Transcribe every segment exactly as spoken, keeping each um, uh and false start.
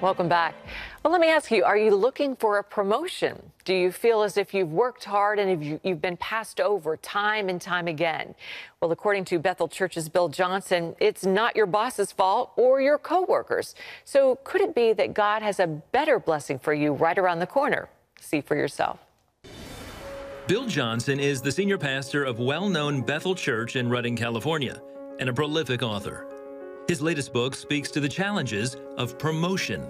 Welcome back. Well, let me ask you, are you looking for a promotion? Do you feel as if you've worked hard and you've been passed over time and time again? Well, according to Bethel Church's Bill Johnson, it's not your boss's fault or your coworkers. So could it be that God has a better blessing for you right around the corner? See for yourself. Bill Johnson is the senior pastor of well-known Bethel Church in Redding, California, and a prolific author. His latest book speaks to the challenges of promotion.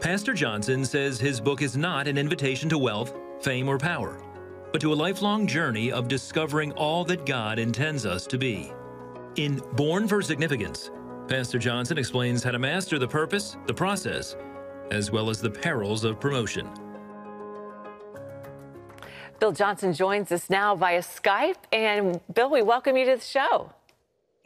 Pastor Johnson says his book is not an invitation to wealth, fame, or power, but to a lifelong journey of discovering all that God intends us to be. In Born for Significance, Pastor Johnson explains how to master the purpose, the process, as well as the perils of promotion. Bill Johnson joins us now via Skype, and Bill, we welcome you to the show.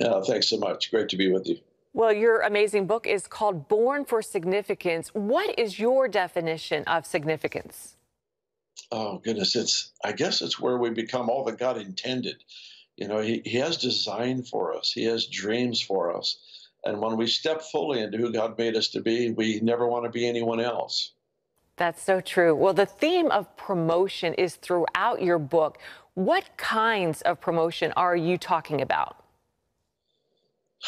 Oh, thanks so much. Great to be with you. Well, your amazing book is called Born for Significance. What is your definition of significance? Oh, goodness. It's, I guess it's where we become all that God intended. You know, he, he has design for us. He has dreams for us. And when we step fully into who God made us to be, we never want to be anyone else. That's so true. Well, the theme of promotion is throughout your book. What kinds of promotion are you talking about?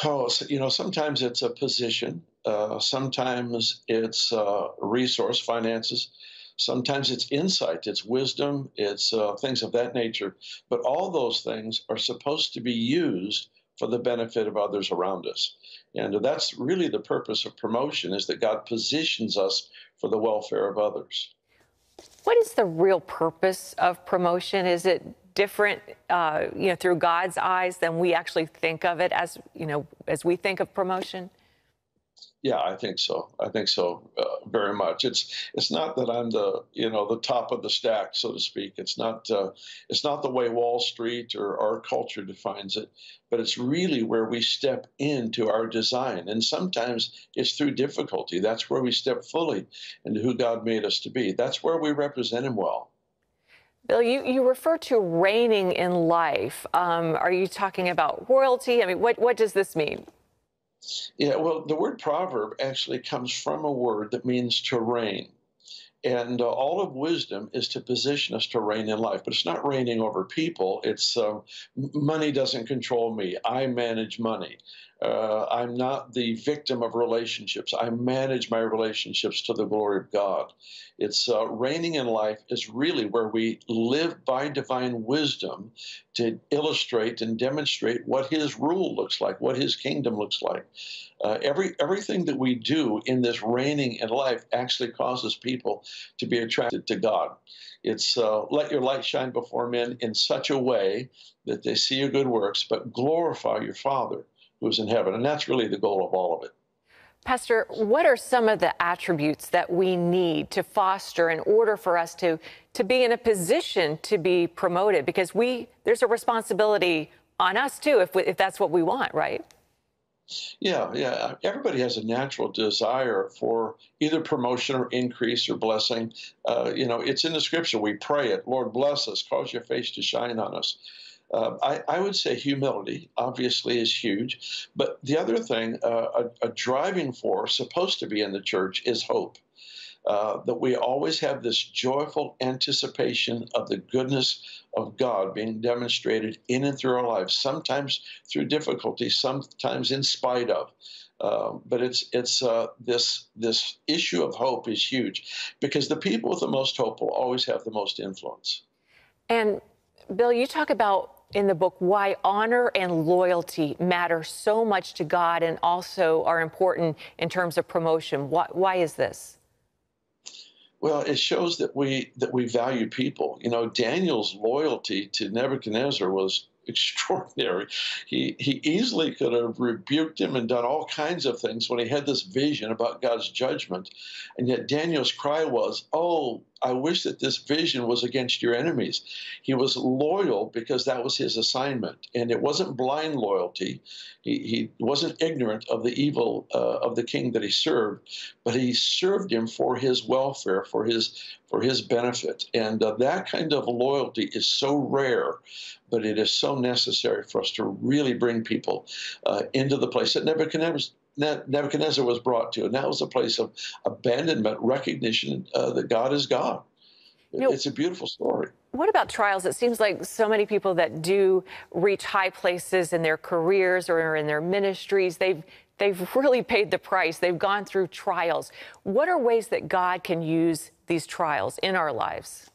Oh, so, you know, sometimes it's a position. Uh, sometimes it's uh, resource, finances. Sometimes it's insight, it's wisdom, it's uh, things of that nature. But all those things are supposed to be used for the benefit of others around us. And that's really the purpose of promotion, is that God positions us for the welfare of others. What is the real purpose of promotion? Is it different, uh, you know, through God's eyes than we actually think of it as, you know, as we think of promotion? Yeah, I think so. I think so uh, very much. It's it's not that I'm the, you know, the top of the stack, so to speak. It's not uh, it's not the way Wall Street or our culture defines it, but it's really where we step into our design. And sometimes it's through difficulty. That's where we step fully into who God made us to be. That's where we represent Him well. Bill, you, you refer to reigning in life. Um, are you talking about royalty? I mean, what, what does this mean? Yeah, well, the word proverb actually comes from a word that means to reign. And uh, all of wisdom is to position us to reign in life. But it's not reigning over people. It's uh, money doesn't control me. I manage money. Uh, I'm not the victim of relationships. I manage my relationships to the glory of God. It's uh, reigning in life is really where we live by divine wisdom to illustrate and demonstrate what His rule looks like, what His kingdom looks like. Uh, every everything that we do in this reigning in life actually causes people to be attracted to God. It's uh, let your light shine before men in such a way that they see your good works, but glorify your Father who's in heaven. And that's really the goal of all of it. Pastor, what are some of the attributes that we need to foster in order for us to, to be in a position to be promoted? Because we there's a responsibility on us, too, if, we, if that's what we want, right? Yeah, yeah. Everybody has a natural desire for either promotion or increase or blessing. Uh, you know, it's in the Scripture. We pray it. Lord, bless us. Cause your face to shine on us. Uh, I, I would say humility, obviously, is huge. But the other thing, uh, a, a driving force supposed to be in the church is hope, uh, that we always have this joyful anticipation of the goodness of God being demonstrated in and through our lives, sometimes through difficulty, sometimes in spite of. Uh, but it's it's uh, this this issue of hope is huge, because the people with the most hope will always have the most influence. And Bill, you talk about in the book why honor and loyalty matter so much to God and also are important in terms of promotion. Why, why is this? Well, it shows that we that we value people. You know, Daniel's loyalty to Nebuchadnezzar was extraordinary. He, he easily could have rebuked him and done all kinds of things when he had this vision about God's judgment. And yet Daniel's cry was, oh, I wish that this vision was against your enemies. He was loyal because that was his assignment. And it wasn't blind loyalty. He, he wasn't ignorant of the evil uh, of the king that he served, but he served him for his welfare, for his for his benefit. And uh, that kind of loyalty is so rare, but it is so necessary for us to really bring people uh, into the place that Nebuchadnezzar Nebuchadnezzar was brought to. And that was a place of abandonment, recognition uh, that God is God. Now, it's a beautiful story. What about trials? It seems like so many people that do reach high places in their careers or in their ministries, they've they've really paid the price. They've gone through trials. What are ways that God can use these trials in our lives?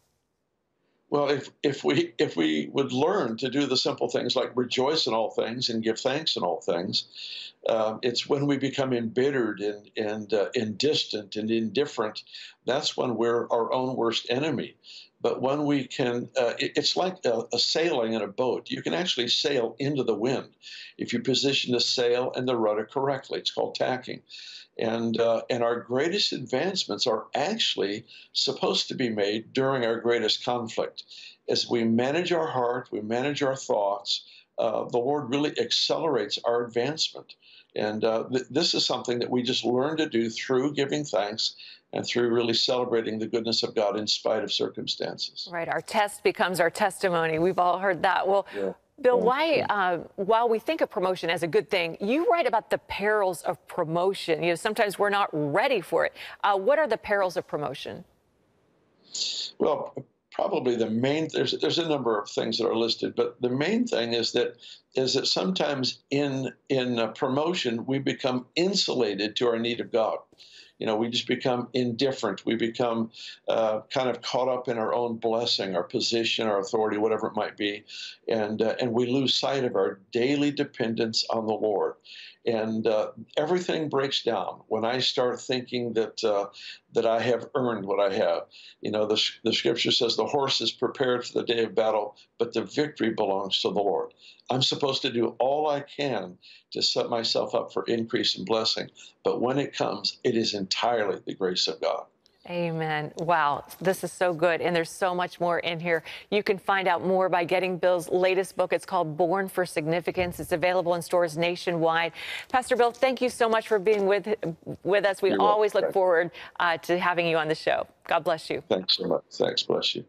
Well, if if we if we would learn to do the simple things like rejoice in all things and give thanks in all things, uh, it's when we become embittered and and uh, and distant and indifferent. That's when we're our own worst enemy. But when we can, uh, it, it's like a, a sailing in a boat. You can actually sail into the wind if you position the sail and the rudder correctly. It's called tacking. And, uh, and our greatest advancements are actually supposed to be made during our greatest conflict. As we manage our heart, we manage our thoughts, uh, the Lord really accelerates our advancement. And uh, th this is something that we just learn to do through giving thanks and through really celebrating the goodness of God in spite of circumstances. Right. Our test becomes our testimony. We've all heard that. Well, yeah. Bill, why, uh, while we think of promotion as a good thing, you write about the perils of promotion. You know, sometimes we're not ready for it. Uh, what are the perils of promotion? Well, probably the main, there's, there's a number of things that are listed, but the main thing is that is that sometimes in, in uh, promotion, we become insulated to our need of God. You know, we just become indifferent. We become uh, kind of caught up in our own blessing, our position, our authority, whatever it might be. And, uh, and we lose sight of our daily dependence on the Lord. And uh, everything breaks down when I start thinking that uh, that I have earned what I have. You know, the, the scripture says the horse is prepared for the day of battle, but the victory belongs to the Lord. I'm supposed to do all I can to set myself up for increase and blessing. But when it comes, it is entirely the grace of God. Amen. Wow, this is so good. And there's so much more in here. You can find out more by getting Bill's latest book. It's called Born for Significance. It's available in stores nationwide. Pastor Bill, thank you so much for being with, with us. We You're always welcome. look forward uh, to having you on the show. God bless you. Thanks so much. Thanks. Bless you.